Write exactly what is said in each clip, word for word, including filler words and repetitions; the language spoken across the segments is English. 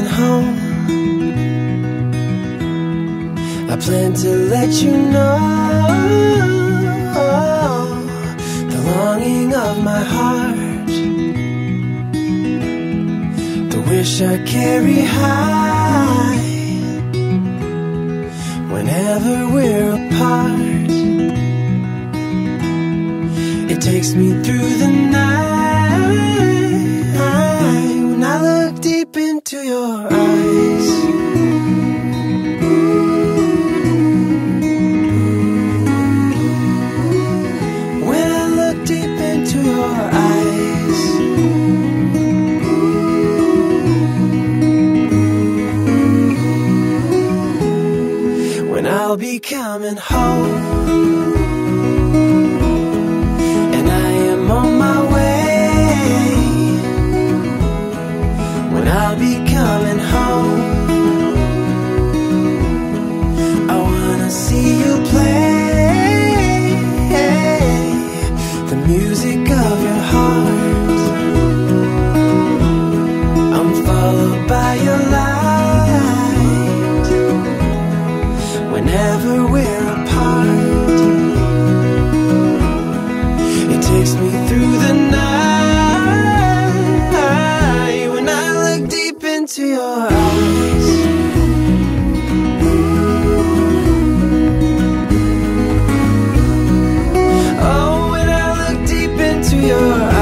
coming home. I plan to let you know the longing of my heart, the wish I carry high whenever we're apart. It takes me through the night when I look deep into your eyes. When I look deep into your eyes, when I'll be coming home. On my way, when I'll be coming home, I wanna see you play the music of your heart. I'm followed by your light whenever we're apart. Takes me through the night when I look deep into your eyes. Oh, when I look deep into your eyes.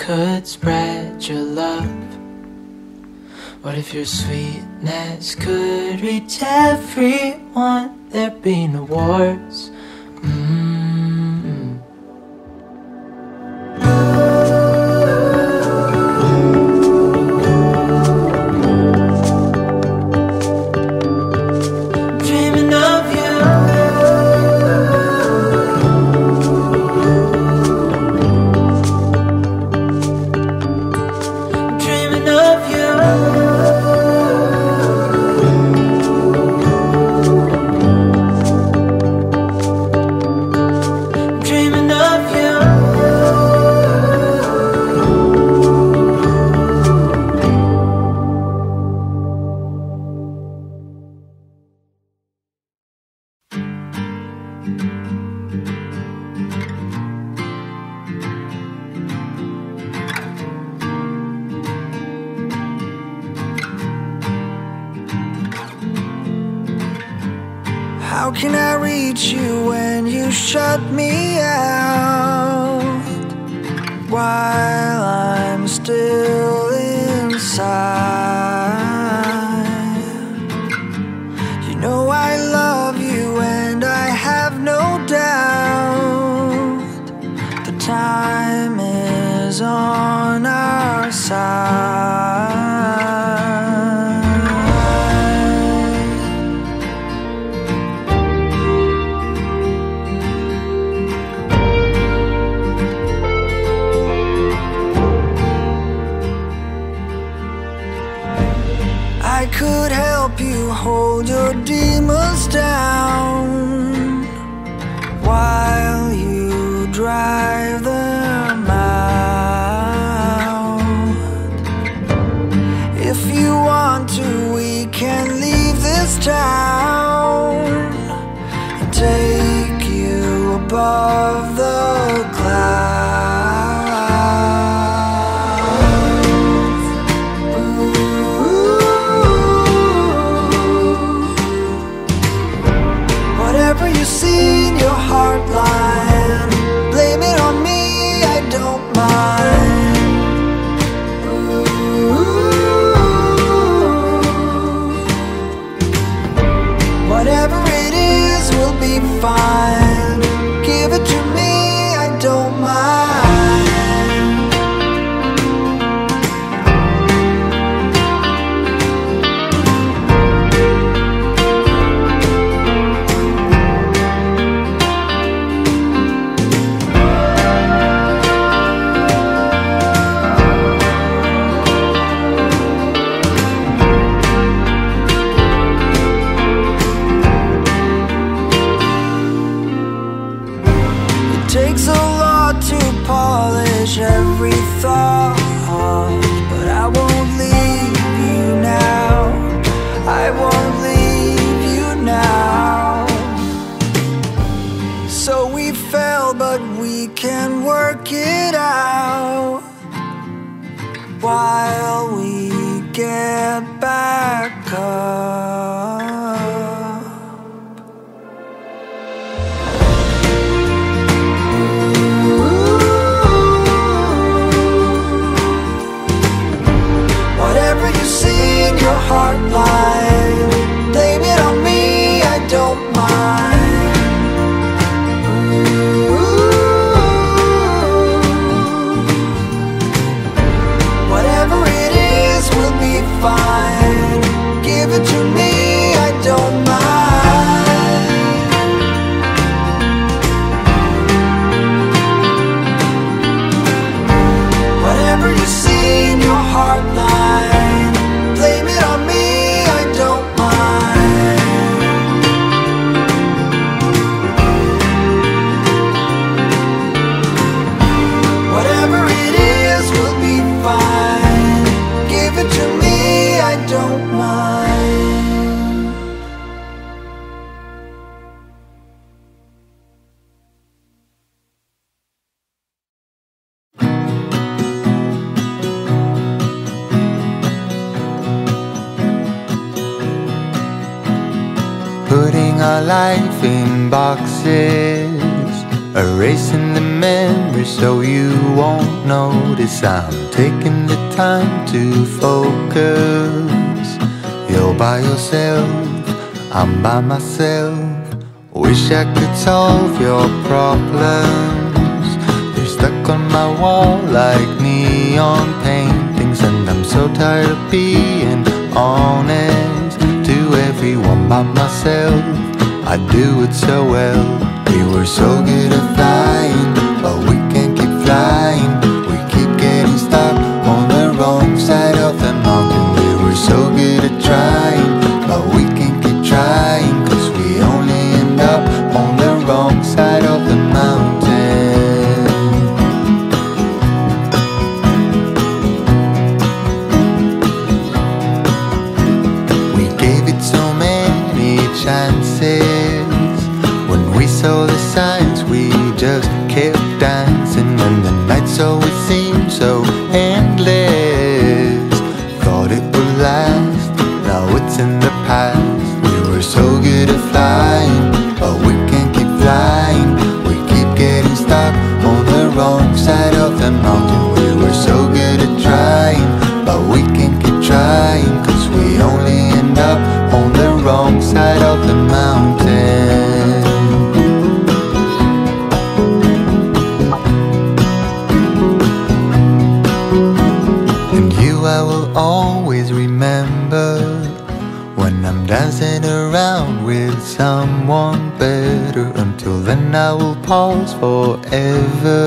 could spread your love? What if your sweetness could reach everyone? There'd be no wars. How can I reach you when you shut me out, while I'm still inside? You know I love you and I have no doubt the time is on our side. Could help you hold your demons down while you drive them out. If you want to, we can leave this town and take you above the clouds. Fine, give it to me, I don't mind. Every thought, but I won't leave you now. I won't leave you now. So we fell, but we can work it out while we get back up. Your heart line, blame it on me, I don't mind. Ooh. Whatever it is, we'll be fine. Give it to me, I don't mind. Whatever you see in your heart line, life in boxes, erasing the memory so you won't notice. notice I'm taking the time to focus. You're by yourself, I'm by myself. Wish I could solve your problems. They're stuck on my wall like neon paintings, and I'm so tired of being honest to everyone by myself. I do it so well. We were so good at flying, but we can't keep flying. We keep getting stuck on the wrong side of the mountain. We were so good at trying, but we can't keep trying, 'cause we only end up on the wrong side of the mountain. We gave it so many chances. When we saw the signs, we just kept dancing, and the nights always seemed so endless. Thought it would last, now it's in the past. We were so good at flying, but we can't keep flying. We keep getting stuck on the wrong side of the mountain. We were so good at trying, but we can't keep trying, 'cause we only end up on the wrong side of the mountain. I will always remember when I'm dancing around with someone better. Until then I will pause forever,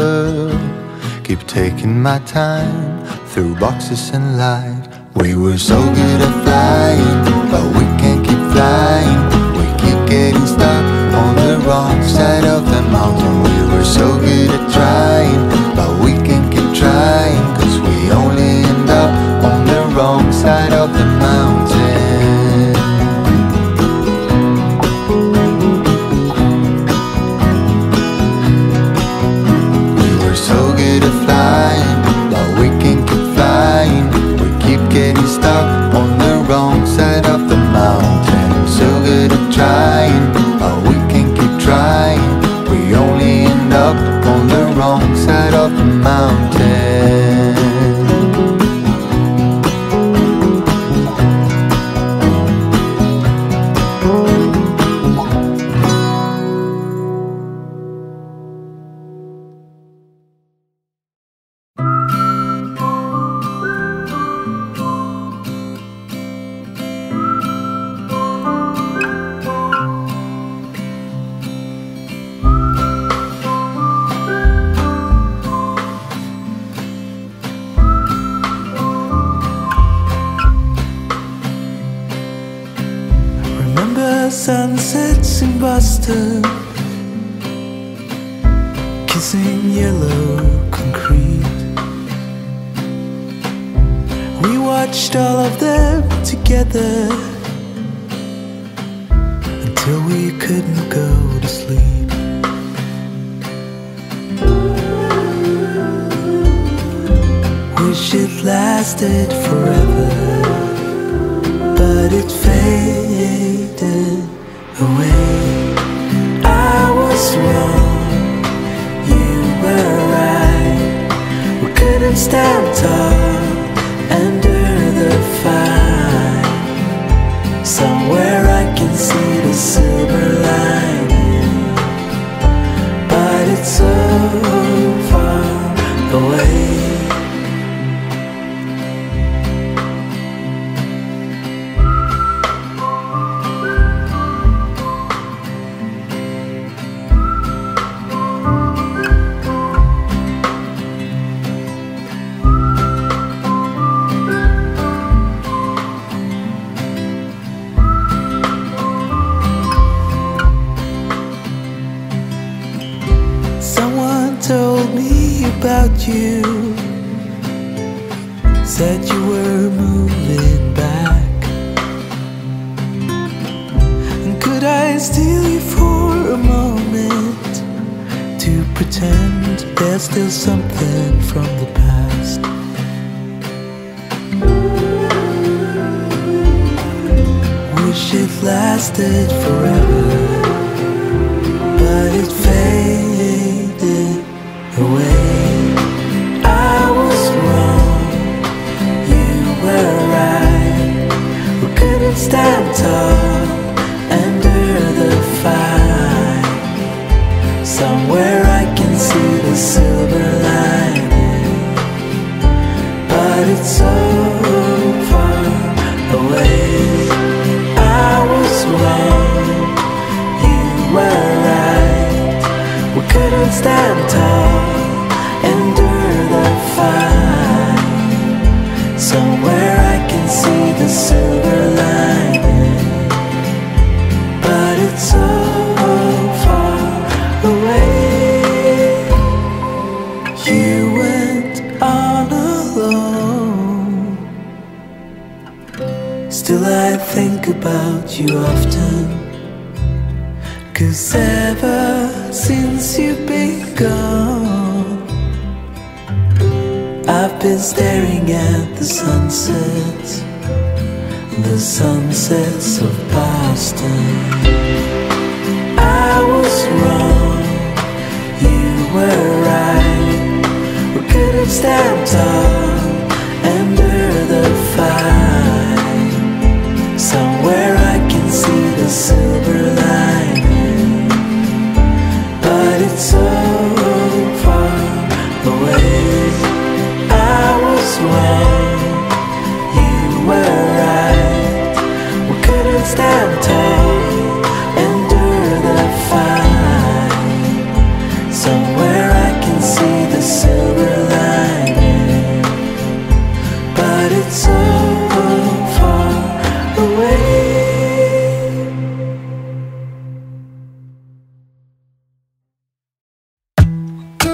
keep taking my time through boxes and light. We were so good at flying, but we can't keep flying. We keep getting stuck on the wrong side of the mountain. We were so good at trying, but we can't keep trying, 'cause we only end up on the wrong side of the mountain. We were so good at flying, but we can't keep flying. We keep getting stuck on the wrong side of the mountain. So good at trying, but we can't keep trying. We only end up on the wrong side of the mountain. Sunsets in Boston, kissing yellow concrete. We watched all of them together until we couldn't go to sleep. Wish it lasted forever, but it faded away. I was wrong, you were right. We couldn't stand tall under the fire. Somewhere I can see the silver lining, but it's so far away. About you, said you were moving back, and could I steal you for a moment to pretend there's still something from the past? Wish it lasted forever, but it faded away. I was But it's so far away. I was wrong, you were right. We couldn't stand tall, endure the fight. Somewhere I can see the silver lining, but it's so far away. You went on alone. Still I think about you often, 'cause ever since you've been gone, I've been staring at the sunsets, the sunsets of Boston. I was wrong, you were right. We could have stand tall under the fire. Somewhere I can see the silver lining, but it's so far away. I was wrong, you were right. We couldn't stand tall, endure the fight. Somewhere I can see the silver lining, but it's so far away. Away. Hey, I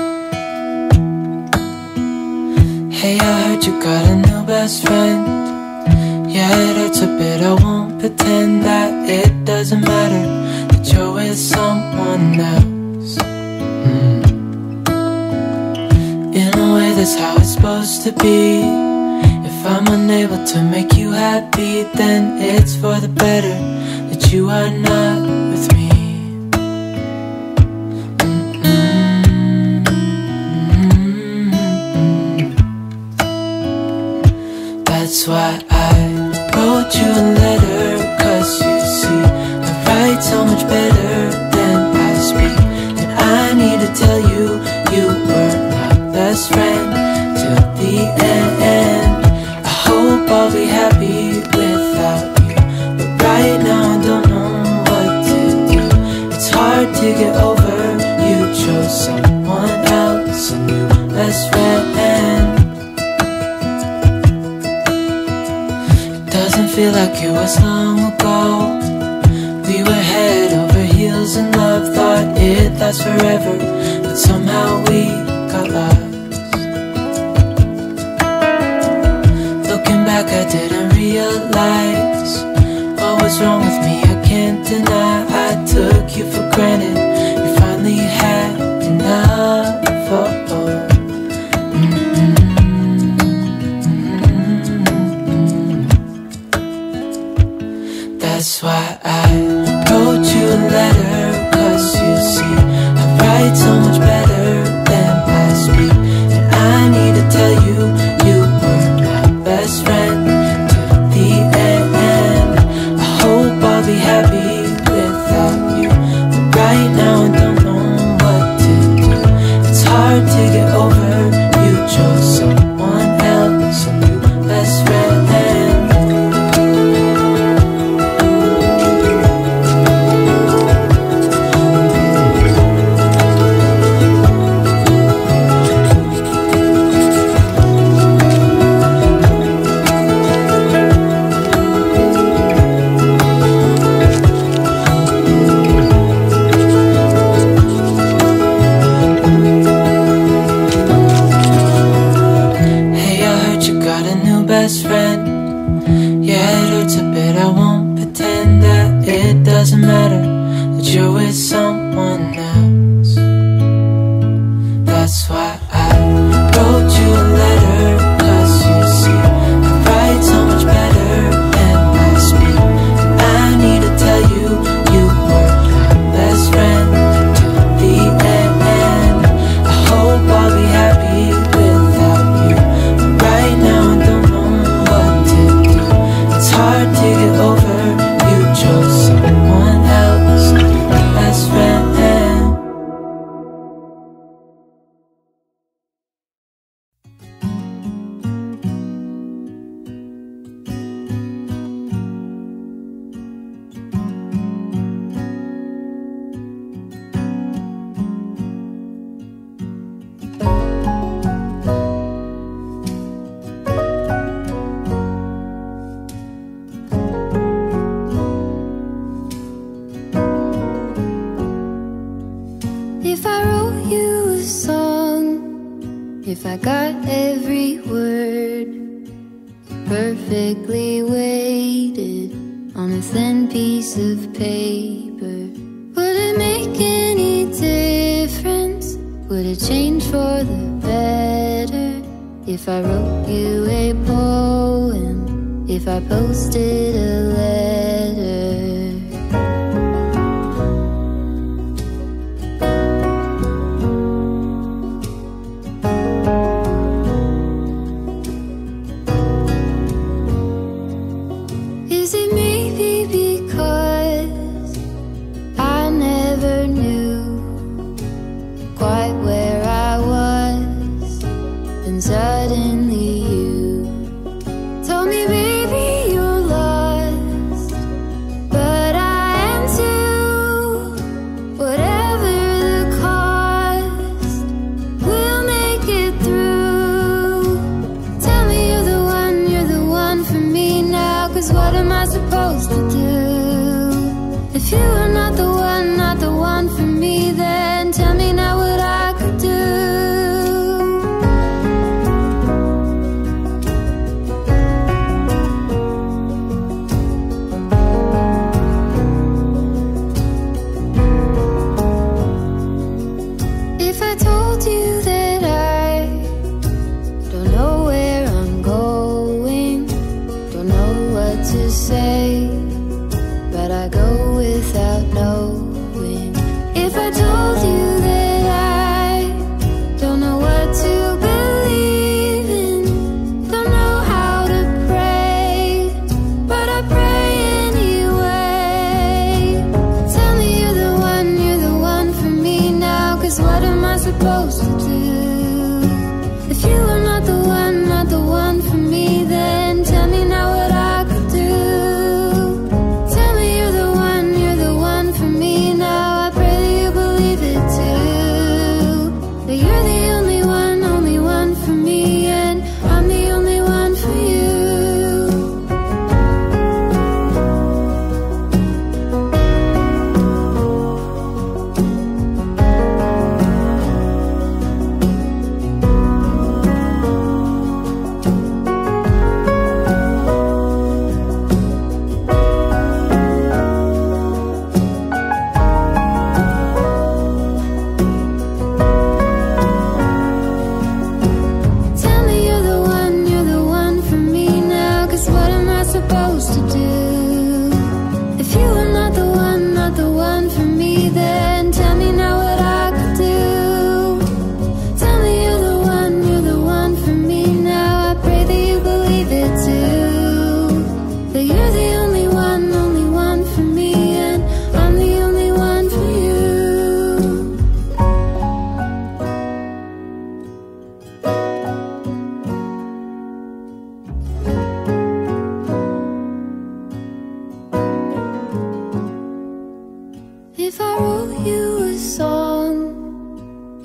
heard you got a new best friend. Yeah, it hurts a bit, I won't pretend that it doesn't matter that you're with someone else. mm. In a way, that's how it's supposed to be. If I'm unable to make you happy, then it's for the better that you are not with me. mm-hmm. Mm-hmm. That's why I wrote you a letter, 'cause you see I write so much better than I speak. And I need to tell you, you were my best friend till the end. I'll be happy without you, but right now I don't know what to do. It's hard to get over, you chose someone else, a new best friend. It doesn't feel like it was long ago. We were head over heels in love, thought it lasts forever, but somehow we got lost. I didn't realize what was wrong with me, I can't deny. I took you for granted, you finally had enough. Oh, mm-hmm. That's why I wrote you a letter, 'cause you see I write so much better than I speak. And I need to tell you, you were my best friend. Hard to get over, you chose someone else, best friend. perfectly weighted on a thin piece of paper. Would it make any difference? Would it change for the better if I wrote you a poem, if I posted a letter? Suddenly you told me, baby, you're lost, but I am too. Whatever the cost, we'll make it through. Tell me you're the one, you're the one for me now, 'cause what am I supposed to do? If you are not the one, not the one for me, then tell me now what I could do.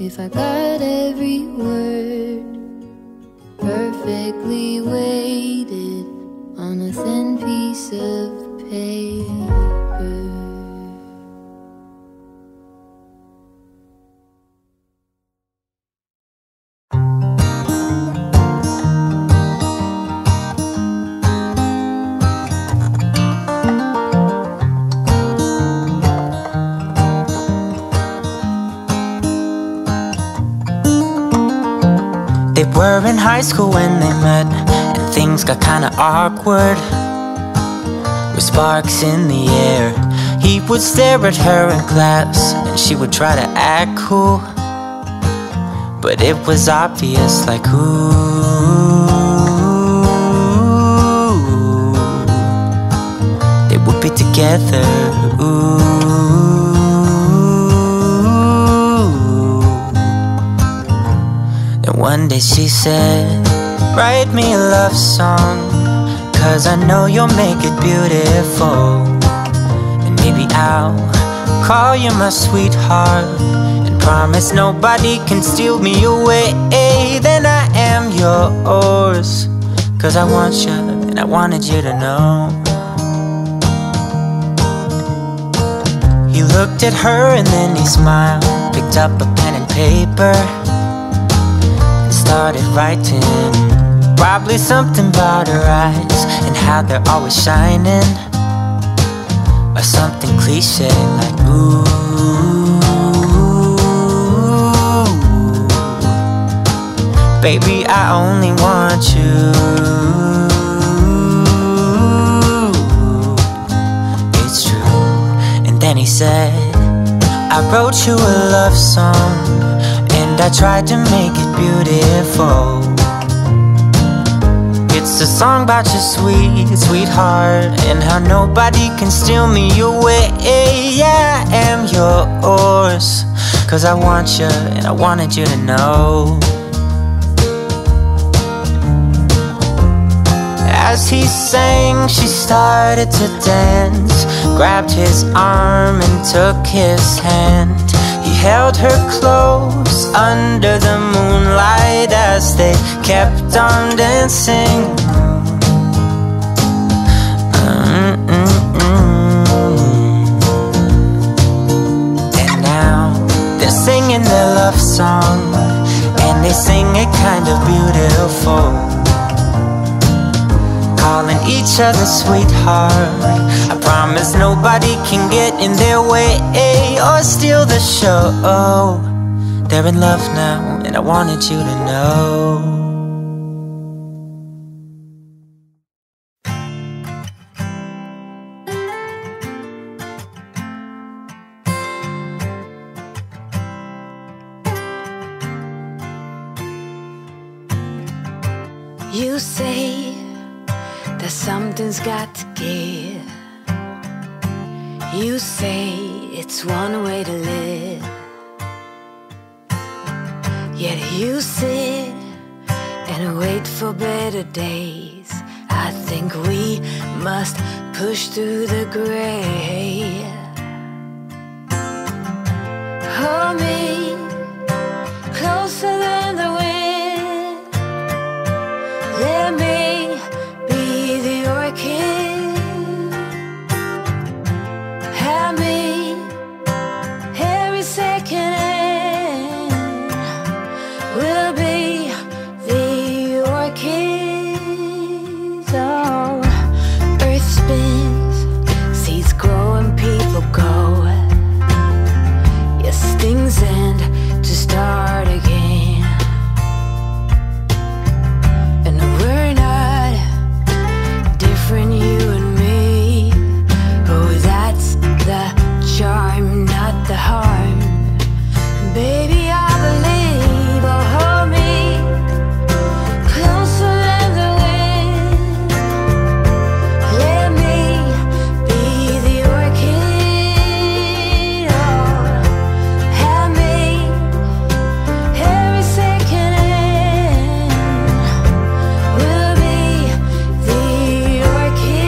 If I got every word perfectly weighted on a thin piece of paper. They were in high school when they met, and things got kinda awkward, with sparks in the air. He would stare at her in class, and she would try to act cool, but it was obvious, like ooh. They would be together, ooh. One day she said, write me a love song, 'cause I know you'll make it beautiful. And maybe I'll call you my sweetheart, and promise nobody can steal me away. Then I am yours, 'cause I want you and I wanted you to know. He looked at her and then he smiled, picked up a pen and paper, started writing, Probably something about her eyes and how they're always shining, or something cliche like ooh, baby, I only want you. It's true. And then he said, I wrote you a love song and I tried to make it beautiful. It's a song about your sweet, sweetheart, and how nobody can steal me away. I am yours, cause I want you and I wanted you to know. As he sang, she started to dance, grabbed his arm and took his hand. He held her close under the moonlight as they kept on dancing. Mm-mm-mm. And now they're singing their love song, and they sing it kind of beautiful, calling each other sweetheart. I promise nobody can get in their way or steal the show. They're in love now, and I wanted you to know. You say that something's got to give. You say it's one way to live. Yet you sit and wait for better days. I think we must push through the gray. Hold me closer than the wind. Let me be the orchid. Help me every second and we'll be the orchid. Oh, earth spins, seeds grow and people go. Yes, things end to start again. Charm, not the harm. Baby, I believe. Oh, hold me closer than the wind. Let me be the orchid. Oh, help me every second and we'll be the orchid.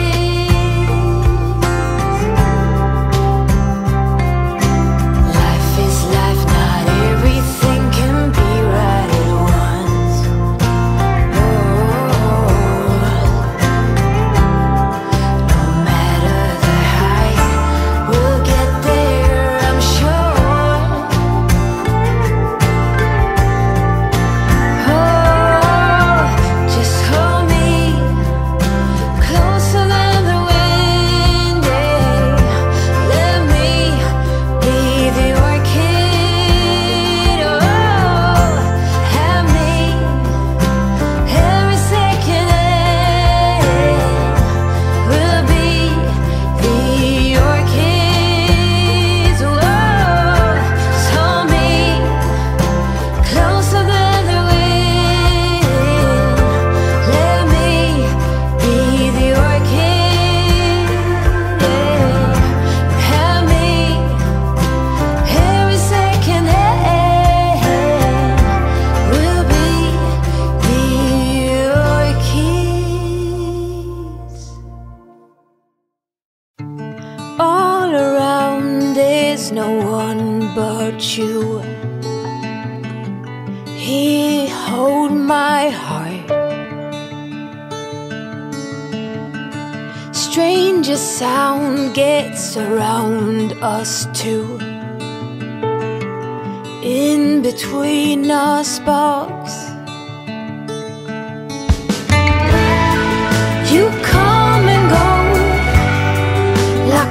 Between our sparks,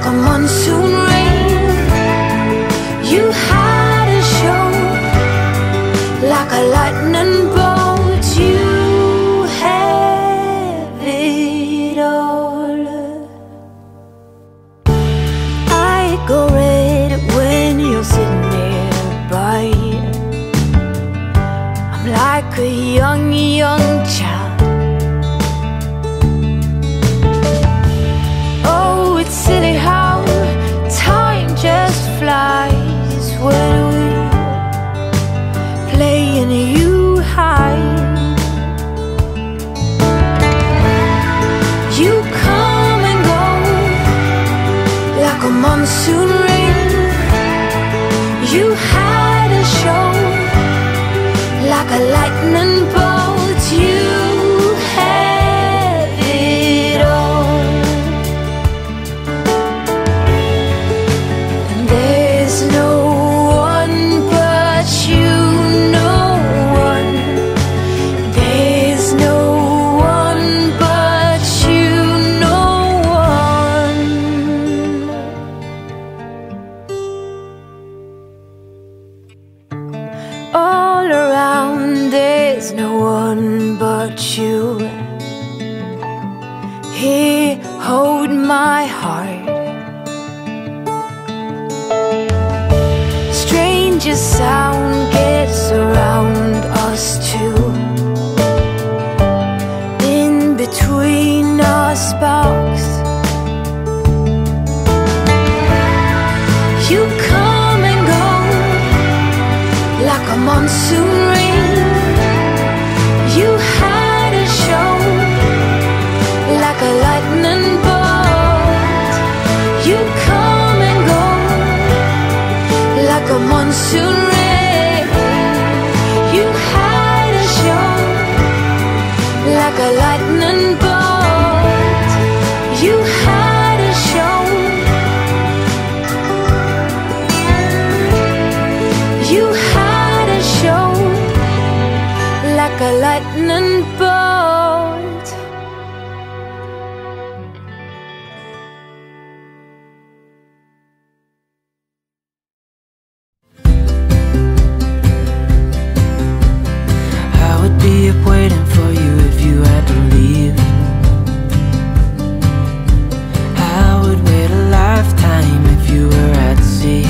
a monsoon rain. You had a show like a lightning bolt. You have it all. I go red when you're sitting nearby. I'm like a young, young child. Monsoon rain, you had a show like a lightning bolt. You have it all, and there's no one but you, no one. There's no one but you, no one. All around there's no one but you. Here, hold my heart. Stranger sound gets around us too. In between us sparks. You come and go like a monsoon rain. You had a show like a lightning bolt. You come and go like a monsoon rain. You had a show like a lightning bolt. You had a show. You had a show like a lightning bolt. I would be up waiting for you if you had to leave. I would wait a lifetime if you were at sea.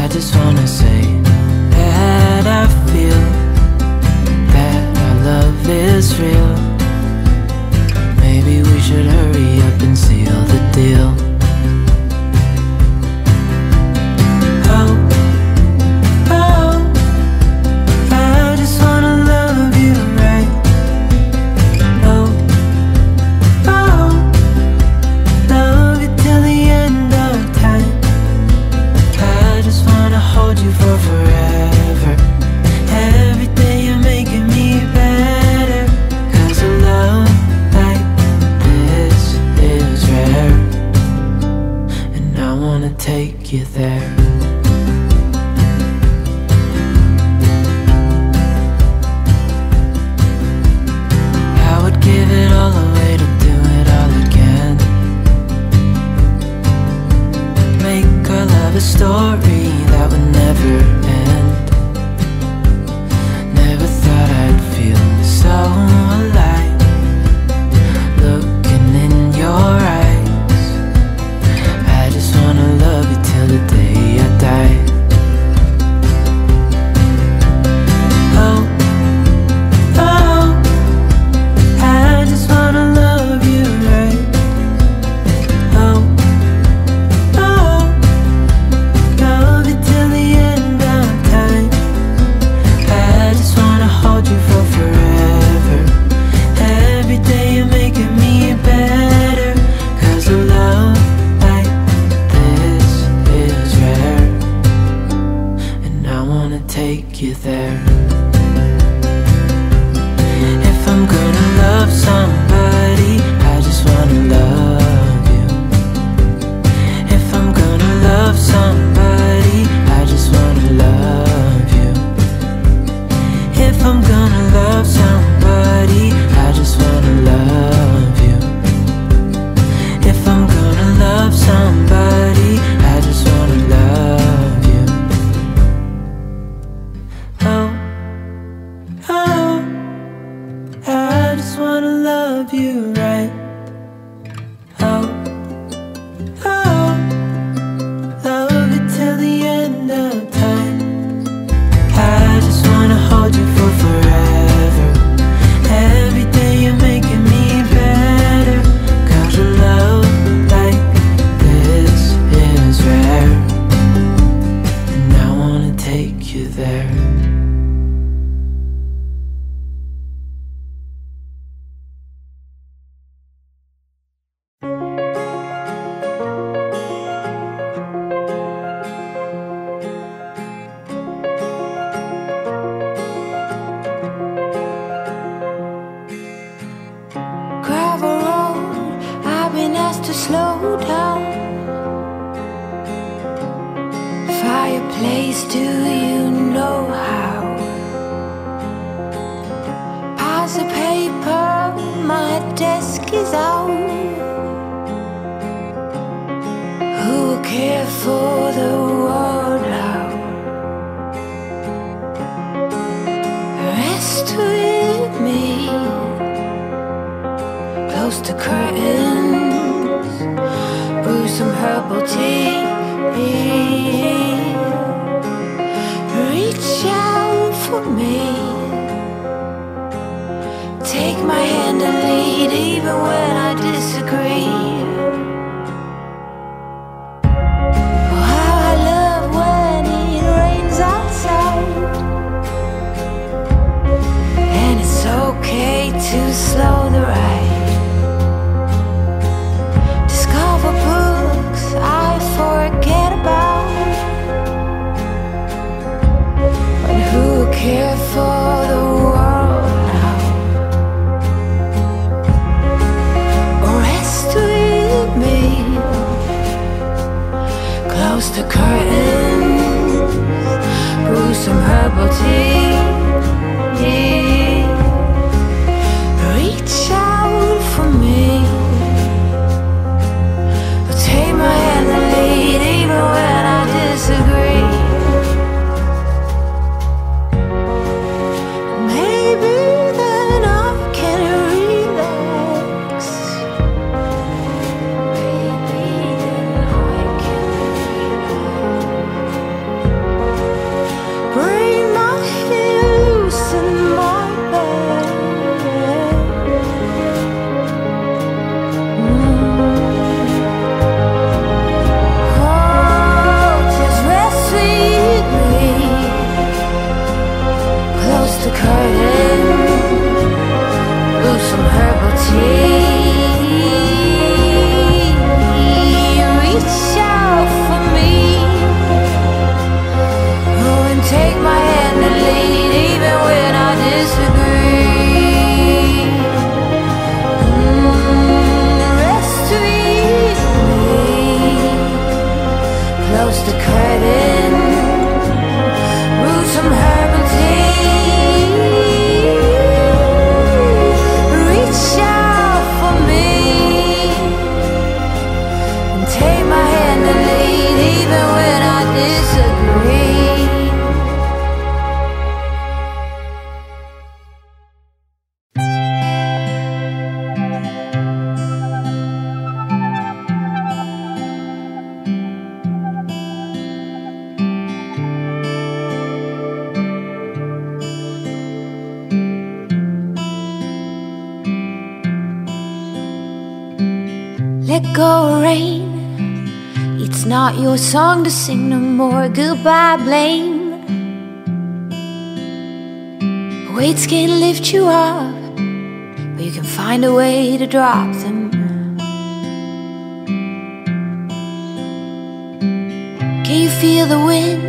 I just wanna say that I feel that our love is real. Maybe we should hurry up and seal the deal. Oh, oh, I just wanna love you right. Oh, oh, love you till the end of time. I just wanna hold you for forever. Every day you're making me better. 'Cause a love like this is rare, and I wanna take you there. I would give it all away to do it all again. Make our love a story that would never end. Never thought I'd feel so alive. Looking in your eyes, I just wanna love you till the day I die. Oh, oh, I just wanna love you right. Oh, oh, love you till the end of time. I just wanna hold you for forever. Every day you're making me better. 'Cause a love like this is rare, and I wanna take you there. If I'm gonna love somebody, I just wanna love you. If I'm gonna love somebody, I just wanna love you. If I'm gonna love somebody, I just wanna love you. If I'm gonna I just wanna love you right. Oh, oh, love you till the end of time. I just wanna hold you for forever. Every day you're making me better, 'cause a love like this is rare, and I wanna take you there. Your song to sing no more, goodbye blame. Weights can't lift you up, but you can find a way to drop them. Can you feel the wind?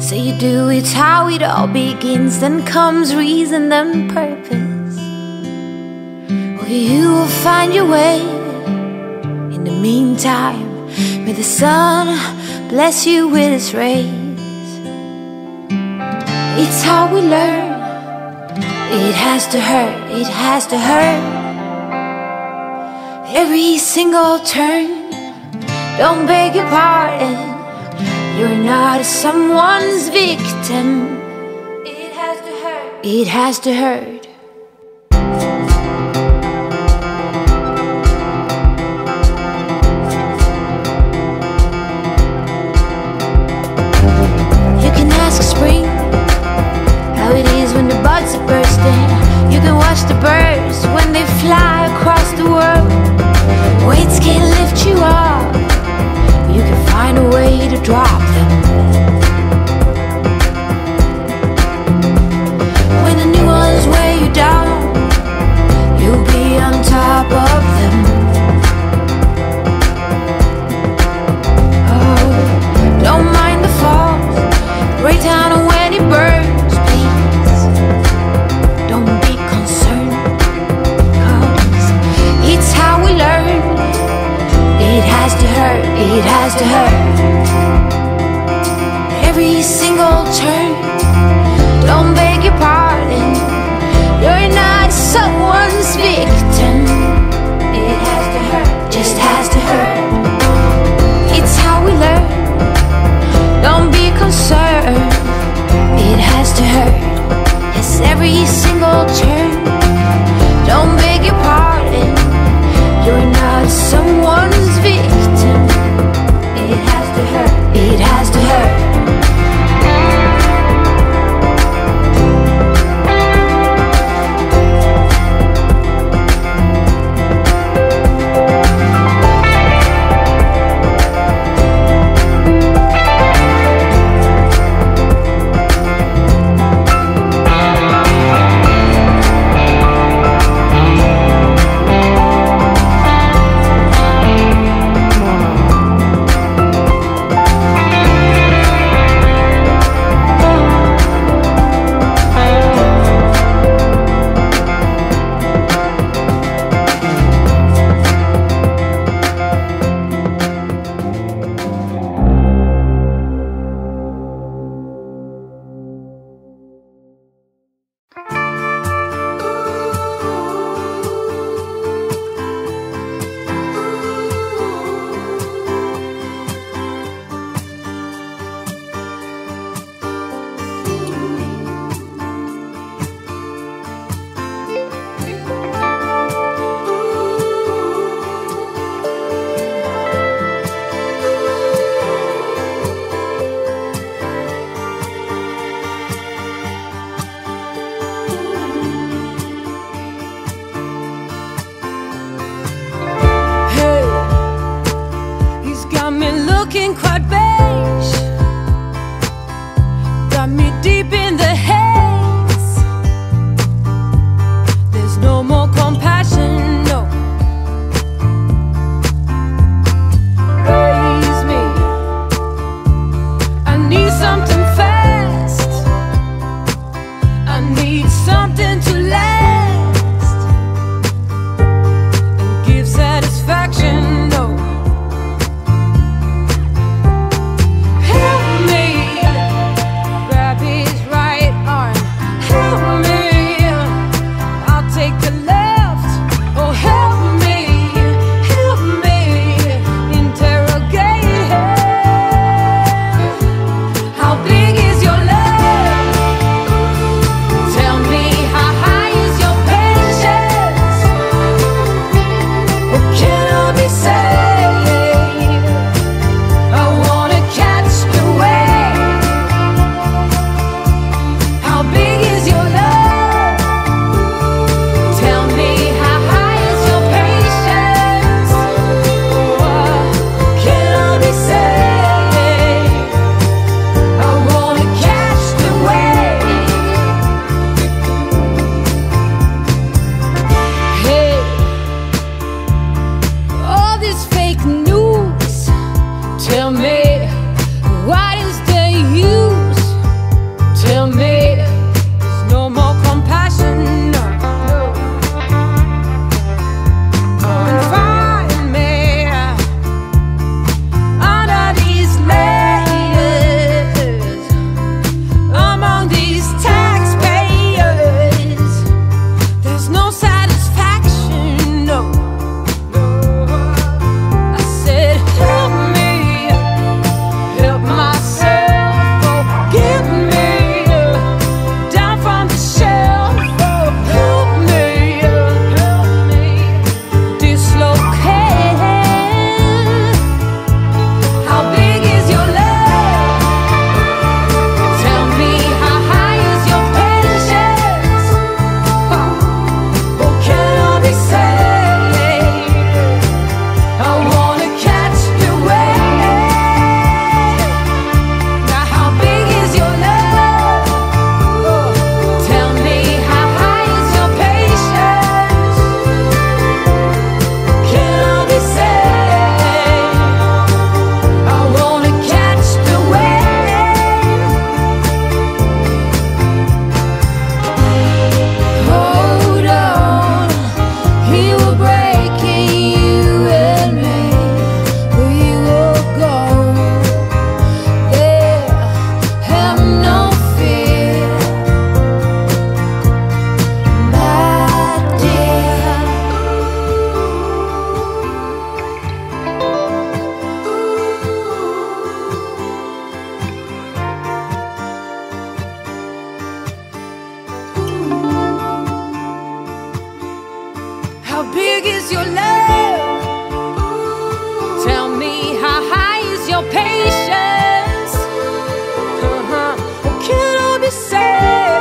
Say you do, it's how it all begins. Then comes reason, then purpose. Well, you will find your way. In the meantime, may the sun bless you with its rays. It's how we learn. It has to hurt, it has to hurt. Every single turn, don't beg your pardon. You're not someone's victim. It has to hurt, it has to hurt. watch the birds when they fly across the world. Weights can't lift you up, you can find a way to drop them. When the new ones weigh you down, you'll be on top of them. Oh, don't mind the falls, break down a when it burns. It has to hurt every single turn. Don't beg your pardon, you're not someone's victim. It has to hurt, just has to hurt. It's how we learn, don't be concerned. It has to hurt, yes, every single turn. Don't beg your pardon, you're not someone's victim. It has to hurt. big is your love? Ooh. Tell me, how high is your patience? Uh-huh. Oh, can I be saved?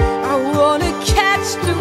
I wanna catch the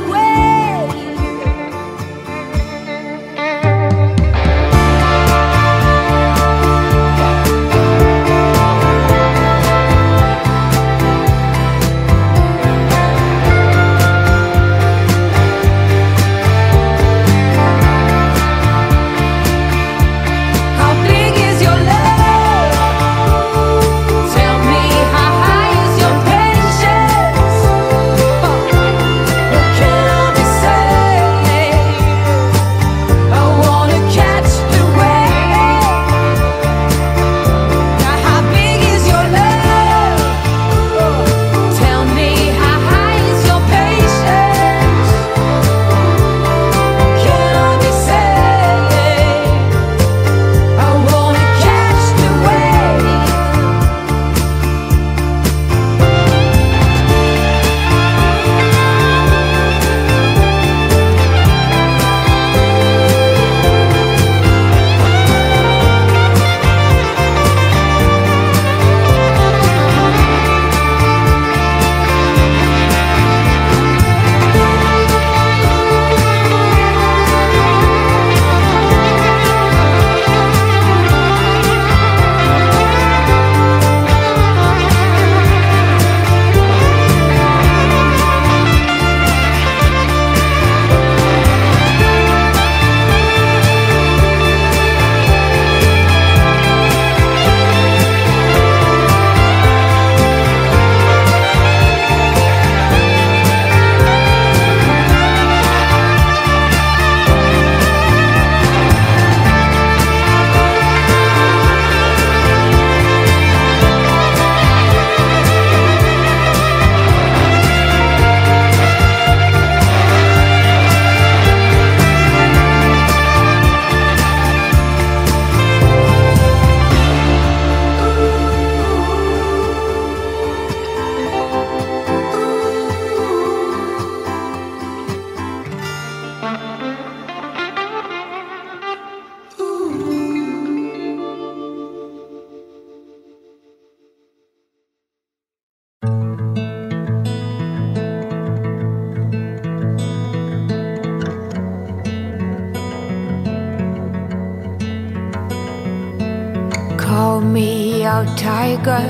tiger.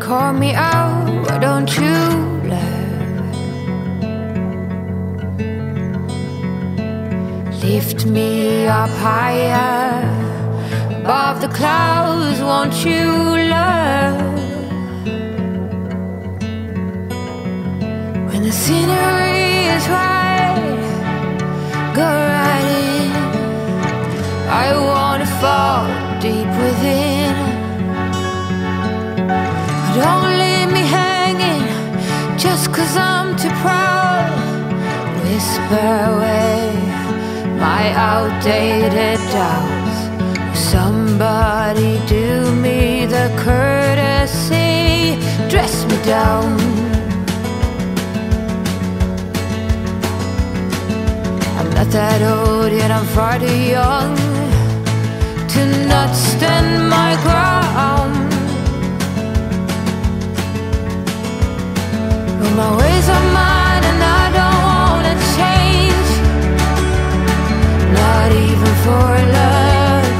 Call me out, why don't you love? Lift me up higher above the clouds, won't you love? When the scenery is right, go right in. I wanna fall deep within. Don't leave me hanging just cause I'm too proud. Whisper away my outdated doubts. Will somebody do me the courtesy? Dress me down. I'm not that old, yet I'm far too young to not stand my ground. My ways are mine and I don't wanna change, not even for love.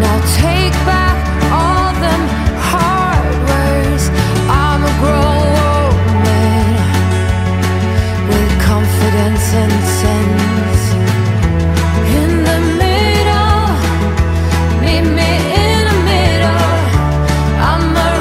Now take back all them hard words. I'm a grown woman with confidence and sense. In the middle, meet me in the middle. I'm a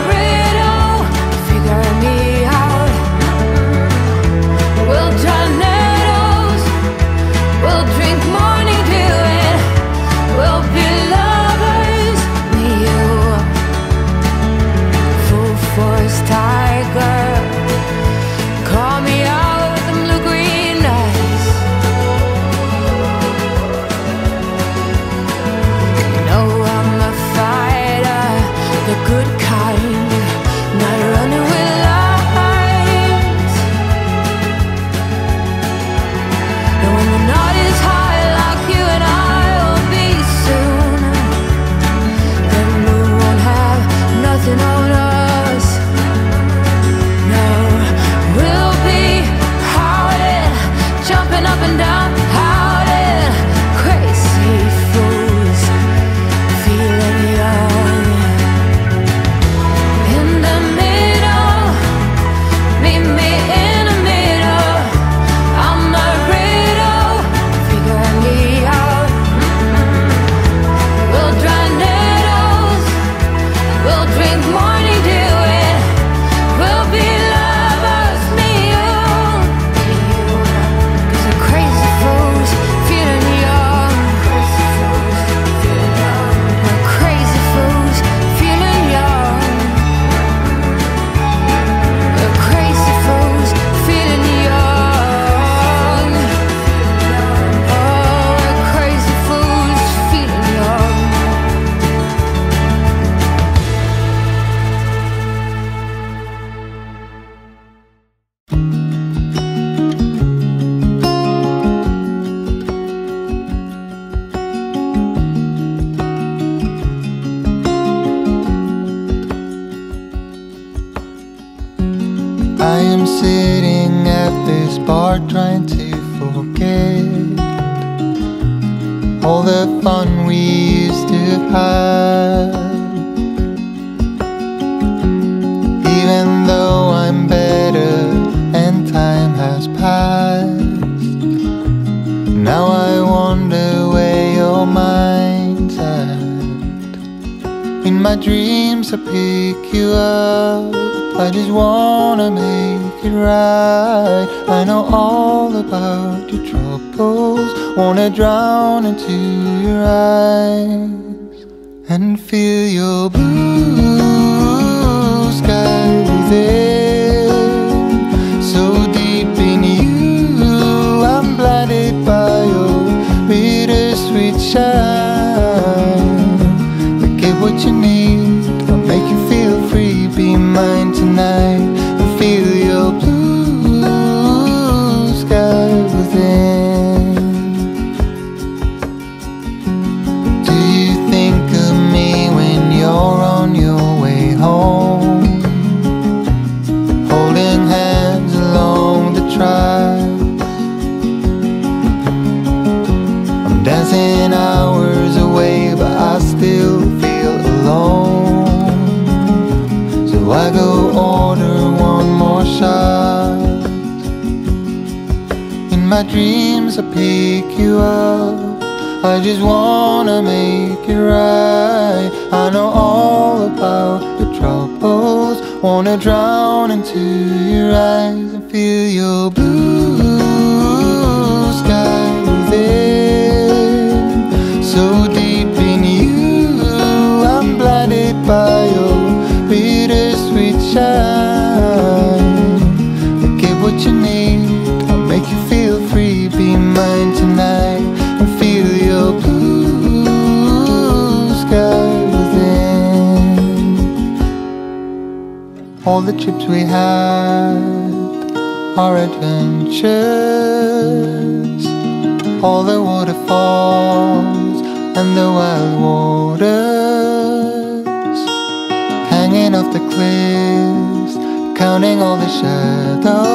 I am sitting at this bar trying to forget all the fun we used to have. Even though I'm better and time has passed, now I wonder where your mind's at. In my dreams I pick you up, I just wanna make it right. I know all about your troubles, wanna drown into your eyes and feel your blue sky within. So deep in you, I'm blinded by your bittersweet shine. I get what you need, I'll make you feel free, be mine tonight. I feel your blue sky within. Do you think of me when you're on your way home, holding hands along the tracks? I'm dancing hours away, but I still feel alone, so I go order one more shot. In my dreams I pick you up, I just wanna make it right. I know all about your troubles, wanna drown into your eyes and feel your blue sky within. So deep in you, I'm blinded by your bittersweet shine. I get what you need, I'll make you feel free, be mine tonight and feel your blue sky within. All the trips we had, our adventures, all the waterfalls and the wild waters, hanging off the cliff, counting all the shadows.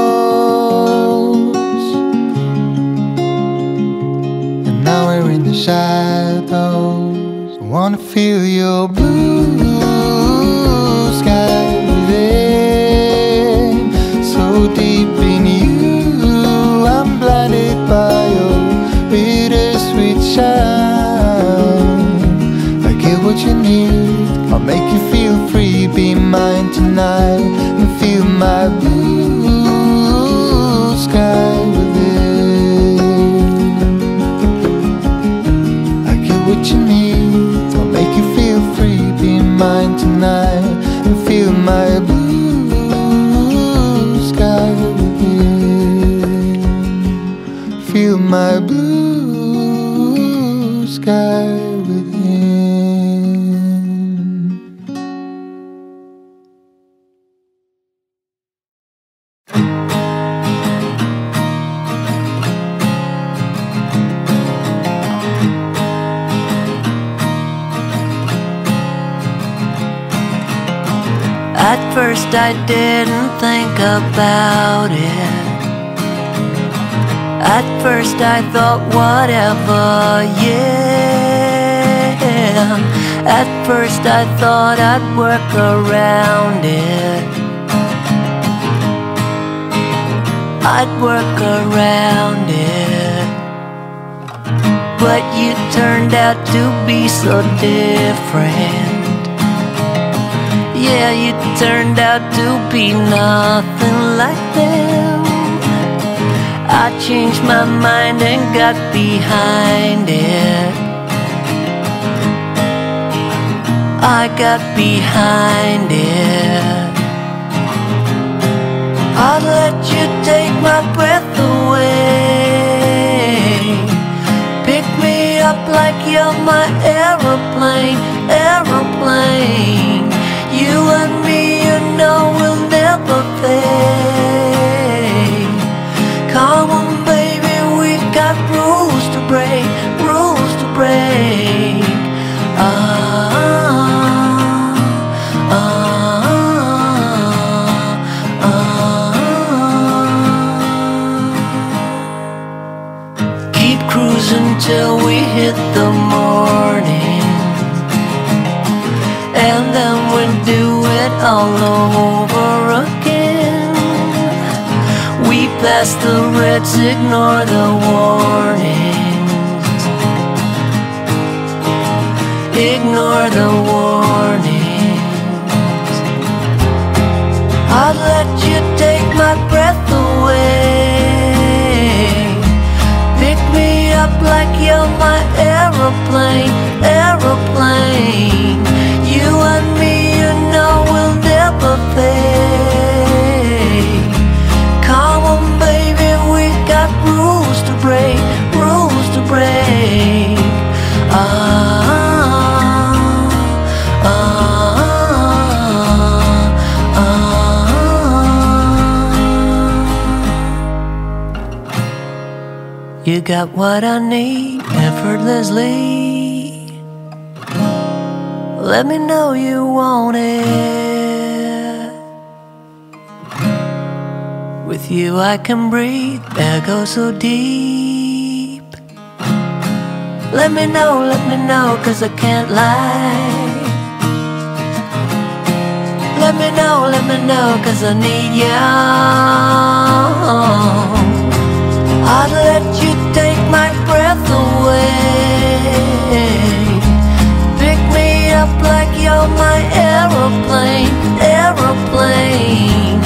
And now we're in the shadows. I wanna feel your blue sky within. So deep in you, I'm blinded by your bittersweet shine. I get what you need, I'll make you feel free, be mine tonight. Feel my blue sky within. I get what you need, I'll make you feel free, be mine tonight and feel my blue sky within. Feel my blue sky within. At first I didn't think about it. At first I thought whatever, yeah. At first I thought I'd work around it. I'd work around it. But you turned out to be so different. Yeah, you turned out to be nothing like them. I changed my mind and got behind it. I got behind it. I'd let you take my breath away. Pick me up like you're my aeroplane, aeroplane. You and me, you know we'll never fade. Come on baby, we got rules to break, rules to break. Ah, ah, ah, ah. until we hit the morning, and then we'll do it all over again. We pass the reds, ignore the warnings, ignore the warnings. I'd let you take my breath away, like you're my aeroplane, aeroplane. You and me, you know we'll never fade. Come on baby, we got rules to break, rules to break. Ah, ah, ah. You got what I need effortlessly. Let me know you want it. With you I can breathe, air goes so deep. Let me know, let me know, cause I can't lie. Let me know, let me know, cause I need you. I'd let you take my breath away. Pick me up like you're my aeroplane, aeroplane.